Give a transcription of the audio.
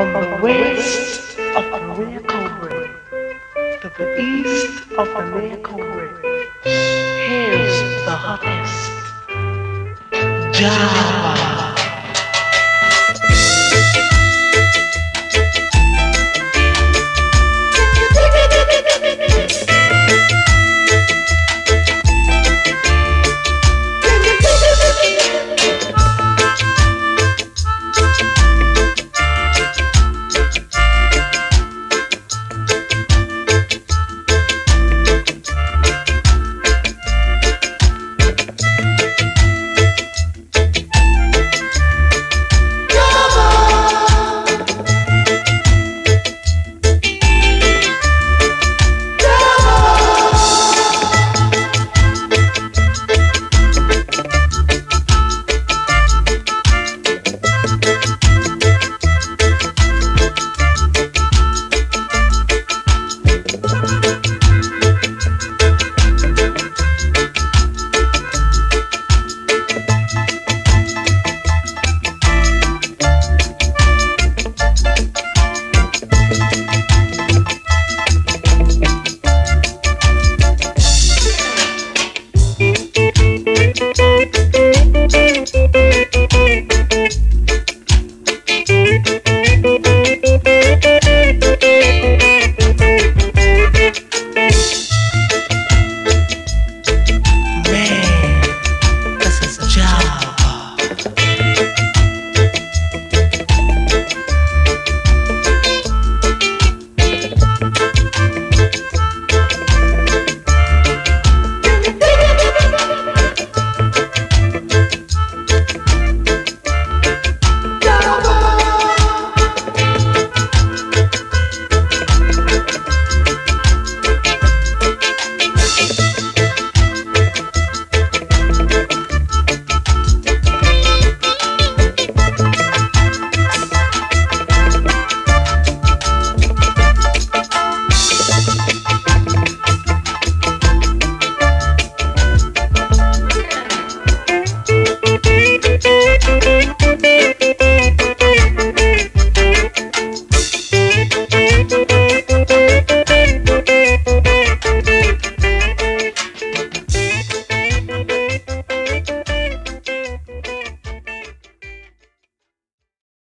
From the west of the Red Cobra to the east of the Red Cobra, here's the hottest, Java.